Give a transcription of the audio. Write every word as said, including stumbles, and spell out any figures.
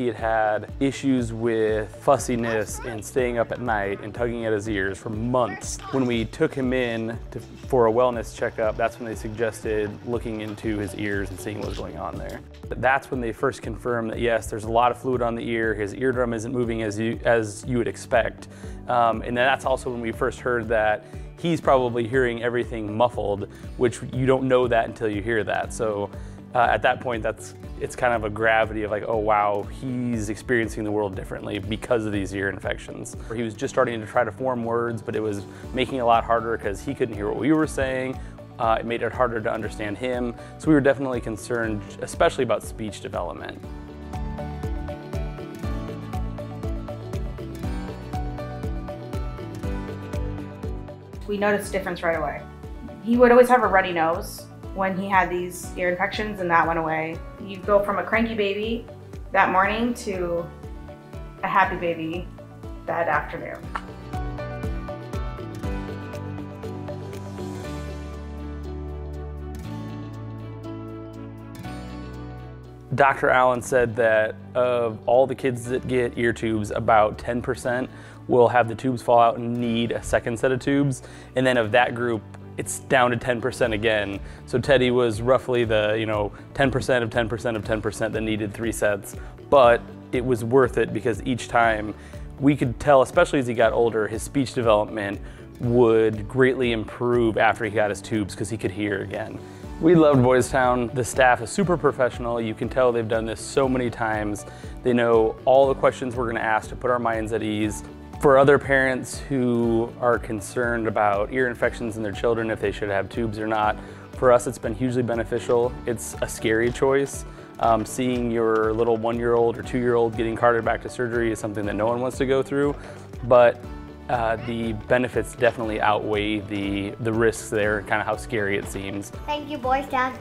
he had had issues with fussiness and staying up at night and tugging at his ears for months. When we took him in to, for a wellness checkup, that's when they suggested looking into his ears and seeing what was going on there. That's when they first confirmed that, yes, there's a lot of fluid on the ear, his eardrum isn't moving as you, as you would expect. Um, and then that's also when we first heard that he's probably hearing everything muffled, which you don't know that until you hear that. So uh, at that point, that's it's kind of a gravity of like, oh wow, he's experiencing the world differently because of these ear infections. He was just starting to try to form words, but it was making it a lot harder because he couldn't hear what we were saying. Uh, it made it harder to understand him. So we were definitely concerned, especially about speech development. We noticed a difference right away. He would always have a runny nose when he had these ear infections, and that went away. You go from a cranky baby that morning to a happy baby that afternoon. Doctor Allen said that of all the kids that get ear tubes, about ten percent will have the tubes fall out and need a second set of tubes. And then of that group, it's down to ten percent again. So Teddy was roughly the, you know, ten percent of ten percent of ten percent that needed three sets. But it was worth it because each time we could tell, especially as he got older, his speech development would greatly improve after he got his tubes because he could hear again. We loved Boys Town. The staff is super professional. You can tell they've done this so many times. They know all the questions we're gonna ask to put our minds at ease. For other parents who are concerned about ear infections in their children, if they should have tubes or not, for us it's been hugely beneficial. It's a scary choice. Um, seeing your little one-year-old or two-year-old getting carted back to surgery is something that no one wants to go through, but uh, the benefits definitely outweigh the, the risks there, kind of how scary it seems. Thank you, Boys Town.